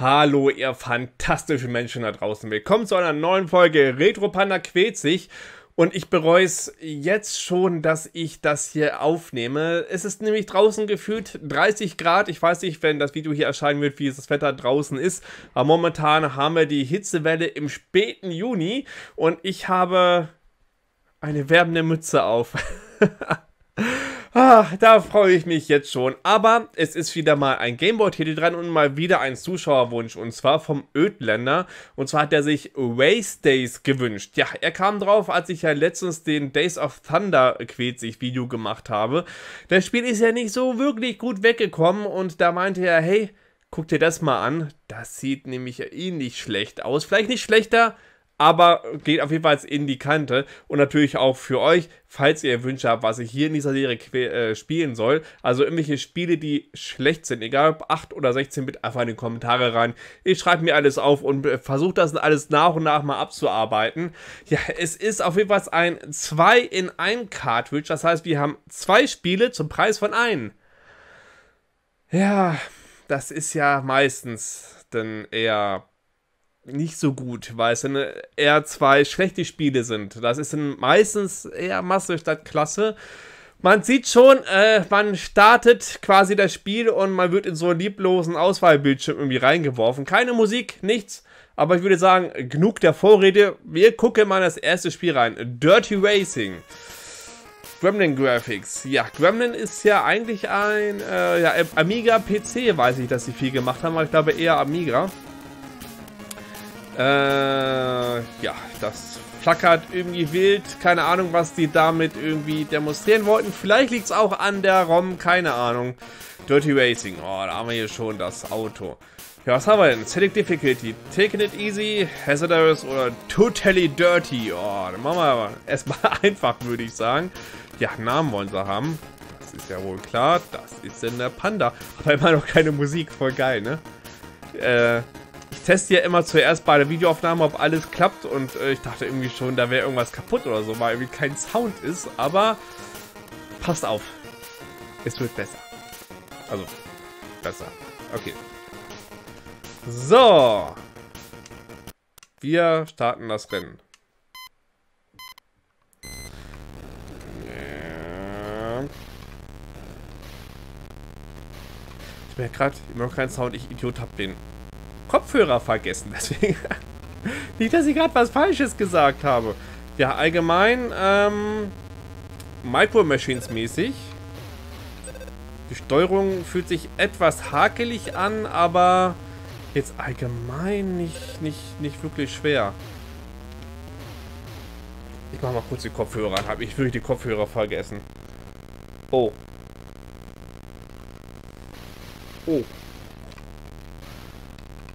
Hallo ihr fantastischen Menschen da draußen, willkommen zu einer neuen Folge Retro Panda quält sich und ich bereue es jetzt schon, dass ich das hier aufnehme. Es ist nämlich draußen gefühlt 30 Grad, ich weiß nicht, wenn das Video hier erscheinen wird, wie es das Wetter draußen ist, aber momentan haben wir die Hitzewelle im späten Juni und ich habe eine wärmende Mütze auf. Ah, da freue ich mich jetzt schon, aber es ist wieder mal ein Game Boy Titel dran und mal wieder ein Zuschauerwunsch und zwar vom Ödländer und zwar hat er sich Race Days gewünscht. Ja, er kam drauf, als ich ja letztens den Days of Thunder quält sich Video gemacht habe. Das Spiel ist ja nicht so wirklich gut weggekommen und da meinte er, hey, guck dir das mal an, das sieht nämlich ähnlich schlecht aus, vielleicht nicht schlechter, aber geht auf jeden Fall in die Kante und natürlich auch für euch, falls ihr Wünsche habt, was ich hier in dieser Serie spielen soll. Also irgendwelche Spiele, die schlecht sind, egal ob 8 oder 16 Bit, einfach in die Kommentare rein. Ich schreibe mir alles auf und versuche das alles nach und nach mal abzuarbeiten. Ja, es ist auf jeden Fall ein 2 in 1 Cartridge, das heißt wir haben 2 Spiele zum Preis von 1. Ja, das ist ja meistens dann eher nicht so gut, weil es dann eher 2 schlechte Spiele sind. Das ist dann meistens eher Masse statt Klasse. Man sieht schon, man startet quasi das Spiel und man wird in so einen lieblosen Auswahlbildschirm irgendwie reingeworfen. Keine Musik, nichts, aber ich würde sagen, genug der Vorrede. Wir gucken mal das erste Spiel rein. Dirty Racing. Gremlin Graphics. Ja, Gremlin ist ja eigentlich ein ja, Amiga PC, weiß ich, dass sie viel gemacht haben, aber ich glaube eher Amiga. Ja, das flackert irgendwie wild. Keine Ahnung, was die damit irgendwie demonstrieren wollten. Vielleicht liegt es auch an der ROM, keine Ahnung. Dirty Racing. Oh, da haben wir hier schon das Auto. Ja, was haben wir denn? Select Difficulty. Taking it easy, hazardous oder totally dirty. Oh, dann machen wir aber erstmal einfach, würde ich sagen. Ja, Namen wollen sie haben. Das ist ja wohl klar. Das ist denn der Panda. Aber immer noch keine Musik. Voll geil, ne? Ich teste ja immer zuerst bei der Videoaufnahme, ob alles klappt und ich dachte irgendwie schon, da wäre irgendwas kaputt oder so, weil irgendwie kein Sound ist, aber passt auf, es wird besser. Also, besser. Okay. So. Wir starten das Rennen. Ich merke gerade, immer noch keinen Sound, ich Idiot hab den Kopfhörer vergessen, deswegen nicht, dass ich gerade was Falsches gesagt habe. Ja, allgemein Micro Machines mäßig. Die Steuerung fühlt sich etwas hakelig an, aber jetzt allgemein nicht wirklich schwer. Ich mache mal kurz die Kopfhörer an, habe ich wirklich die Kopfhörer vergessen. Oh. Oh.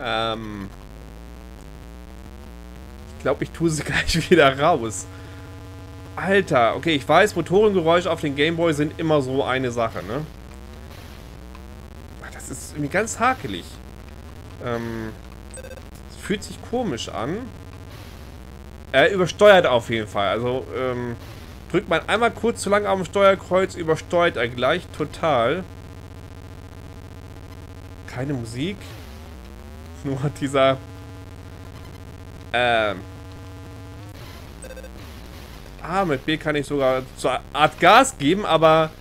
Ich glaube, ich tue sie gleich wieder raus. Alter, okay, ich weiß, Motorengeräusche auf den Gameboy sind immer so eine Sache, ne? Ach, das ist irgendwie ganz hakelig. Das fühlt sich komisch an. Er übersteuert auf jeden Fall. Also, drückt man einmal kurz zu lang auf dem Steuerkreuz, übersteuert er gleich total. Keine Musik. Nur dieser A mit B kann ich sogar zur Art Gas geben, aber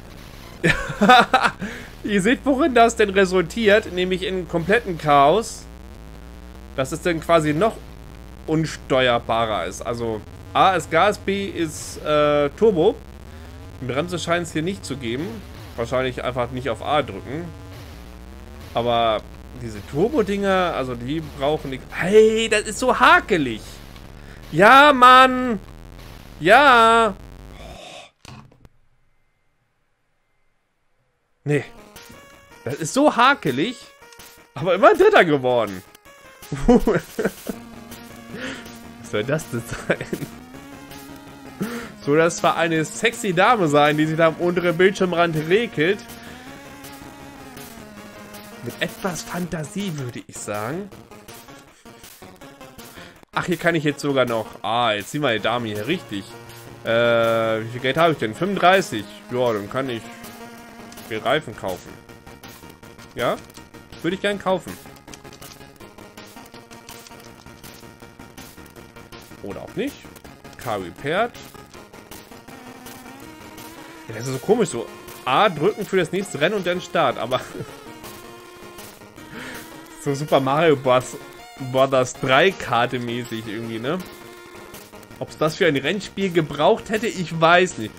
ihr seht, worin das denn resultiert, nämlich in kompletten Chaos, dass es dann quasi noch unsteuerbarer ist. Also A ist Gas, B ist Turbo. Die Bremse scheint es hier nicht zu geben. Wahrscheinlich einfach nicht auf A drücken. Aber diese Turbo-Dinger, also die brauchen nichts. Hey, das ist so hakelig. Ja, Mann. Ja. Oh. Nee. Das ist so hakelig. Aber immer ein Dritter geworden. Was soll das denn sein? Soll das zwar eine sexy Dame sein, die sich da am unteren Bildschirmrand regelt. Mit etwas Fantasie, würde ich sagen. Ach, hier kann ich jetzt sogar noch... Ah, jetzt ziehen wir die Dame hier richtig. Wie viel Geld habe ich denn? 35. Ja, dann kann ich den Reifen kaufen. Ja? Würde ich gern kaufen. Oder auch nicht. Car repaired. Ja, das ist so komisch, so A drücken für das nächste Rennen und dann Start, aber so Super Mario Bros. 3 Karte mäßig irgendwie, ne? Ob es das für ein Rennspiel gebraucht hätte, ich weiß nicht.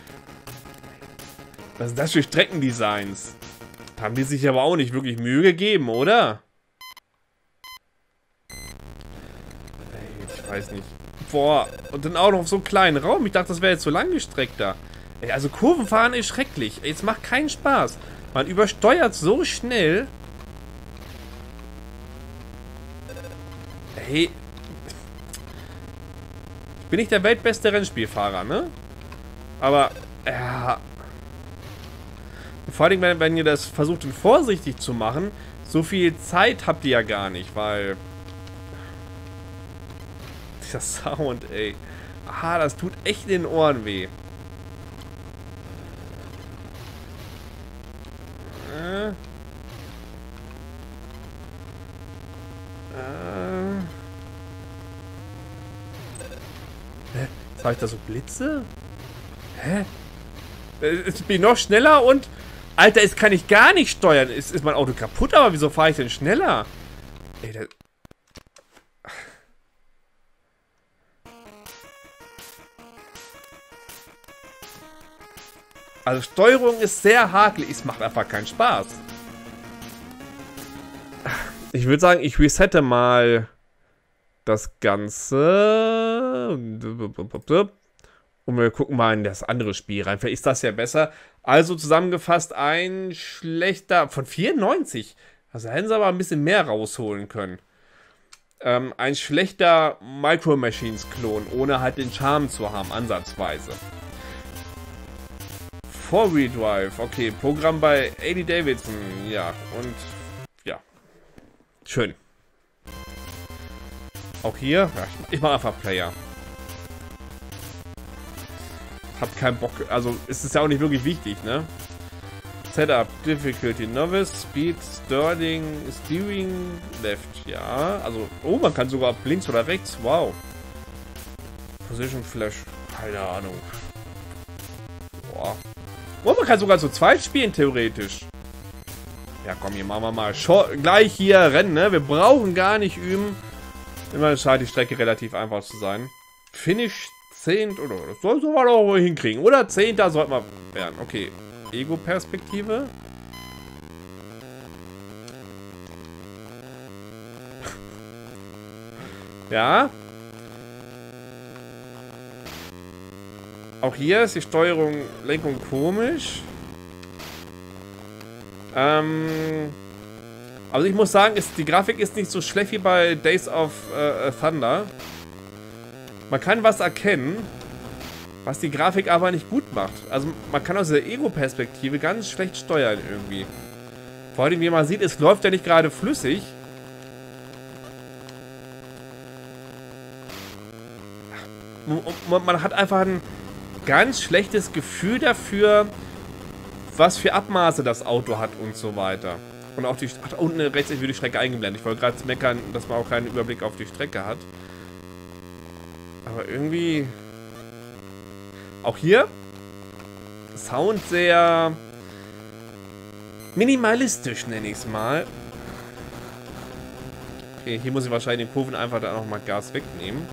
Was ist das für Streckendesigns? Haben die sich aber auch nicht wirklich Mühe gegeben, oder? Ich weiß nicht. Boah, und dann auch noch auf so einem kleinen Raum. Ich dachte, das wäre jetzt so langgestreckter. Ey, also Kurvenfahren ist schrecklich. Ey, es macht keinen Spaß. Man übersteuert so schnell. Hey, ich bin nicht der weltbeste Rennspielfahrer, ne? Aber, ja. Und vor allem, wenn ihr das versucht, vorsichtig zu machen, so viel Zeit habt ihr ja gar nicht, weil... Dieser Sound, ey. Aha, das tut echt in den Ohren weh. Hä? Jetzt habe ich da so Blitze? Hä? Ich bin noch schneller und... Alter, das kann ich gar nicht steuern. Ist mein Auto kaputt, aber wieso fahre ich denn schneller? Ey, das... Also Steuerung ist sehr hakelig. Es macht einfach keinen Spaß. Ich würde sagen, ich resette mal das Ganze. Und wir gucken mal in das andere Spiel rein. Vielleicht ist das ja besser. Also zusammengefasst ein schlechter... Von 94. Also hätten sie aber ein bisschen mehr rausholen können. Ein schlechter Micro Machines Klon, ohne halt den Charme zu haben, ansatzweise. Four Redrive, okay, Programm bei AD Davidson, ja, und, ja, schön. Auch hier, ja, ich mache einfach Player. Hab keinen Bock, also ist es ja auch nicht wirklich wichtig, ne? Setup, Difficulty, Novice, Speed, Steering, Left, ja, also, oh, man kann sogar links oder rechts, wow. Position Flash, keine Ahnung. Boah. Oh, man kann sogar zu zweit spielen, theoretisch. Ja, komm, hier machen wir mal gleich hier Rennen, ne? Wir brauchen gar nicht üben. Immer scheint die Strecke relativ einfach zu sein. Finish 10. Oder das sollten wir doch wohl hinkriegen. Oder 10. Da sollten wir werden. Okay. Ego-Perspektive. Ja. Auch hier ist die Steuerung, Lenkung komisch. Also ich muss sagen, die Grafik ist nicht so schlecht wie bei Days of Thunder. Man kann was erkennen, was die Grafik aber nicht gut macht. Also man kann aus der Ego-Perspektive ganz schlecht steuern irgendwie. Vor allem, wie man sieht, es läuft ja nicht gerade flüssig. Man hat einfach ein ganz schlechtes Gefühl dafür, was für Abmaße das Auto hat und so weiter. Und auch die... Ach, unten rechts wird die Strecke eingeblendet. Ich wollte gerade meckern, dass man auch keinen Überblick auf die Strecke hat. Aber irgendwie... Auch hier... Sound sehr... minimalistisch, nenne ich es mal. Okay, hier muss ich wahrscheinlich den Kurven einfach dann nochmal Gas wegnehmen.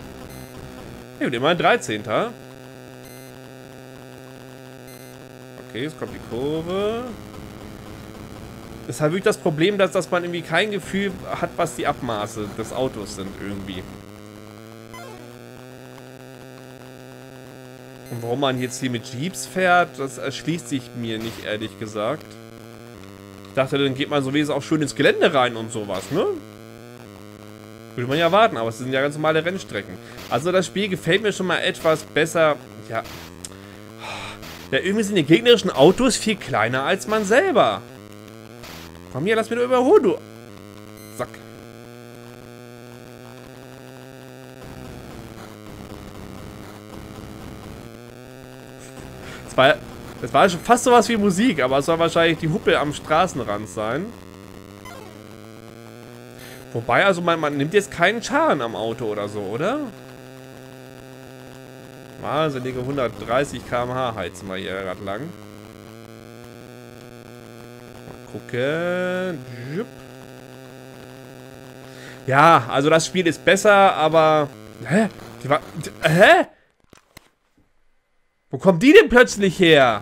Hier wird immer ein 13. Okay, jetzt kommt die Kurve. Das ist halt wirklich das Problem, dass man irgendwie kein Gefühl hat, was die Abmaße des Autos sind irgendwie. Und warum man jetzt hier mit Jeeps fährt, das erschließt sich mir nicht, ehrlich gesagt. Ich dachte, dann geht man so wesentlich auch schön ins Gelände rein und sowas, ne? Würde man ja erwarten, aber es sind ja ganz normale Rennstrecken. Also das Spiel gefällt mir schon mal etwas besser. Ja... Ja, irgendwie sind die gegnerischen Autos viel kleiner als man selber. Komm hier, lass mich nur überholen, du Sack. Das war schon fast sowas wie Musik, aber es soll wahrscheinlich die Huppe am Straßenrand sein. Wobei, also man nimmt jetzt keinen Schaden am Auto oder so, oder? Wahnsinnige 130 km/h heizen wir hier gerade lang. Mal gucken. Ja, also das Spiel ist besser, aber... Hä? Die war... Hä? Wo kommt die denn plötzlich her?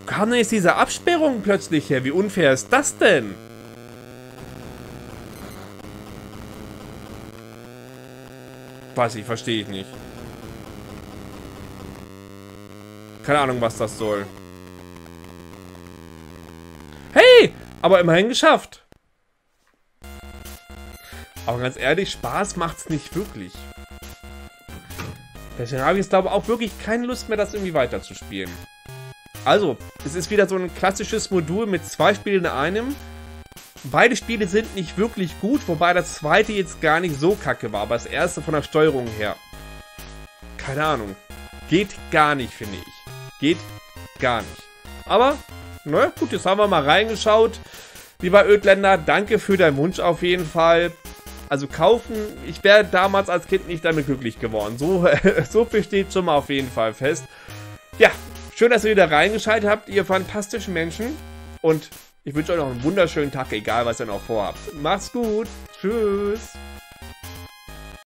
Wo kam denn jetzt diese Absperrung plötzlich her? Wie unfair ist das denn? Weiß ich, verstehe ich nicht. Keine Ahnung, was das soll. Hey! Aber immerhin geschafft. Aber ganz ehrlich, Spaß macht's nicht wirklich. Deswegen habe ich jetzt, glaube ich, auch wirklich keine Lust mehr, das irgendwie weiterzuspielen. Also, es ist wieder so ein klassisches Modul mit zwei Spielen in einem. Beide Spiele sind nicht wirklich gut, wobei das zweite jetzt gar nicht so kacke war, aber das erste von der Steuerung her. Keine Ahnung. Geht gar nicht, finde ich. Geht gar nicht. Aber, naja, gut, jetzt haben wir mal reingeschaut. Lieber Ödländer, danke für deinen Wunsch auf jeden Fall. Also kaufen, ich wäre damals als Kind nicht damit glücklich geworden. So viel steht schon mal auf jeden Fall fest. Ja, schön, dass ihr wieder reingeschaltet habt, ihr fantastischen Menschen. Und ich wünsche euch noch einen wunderschönen Tag, egal was ihr noch vorhabt. Macht's gut. Tschüss.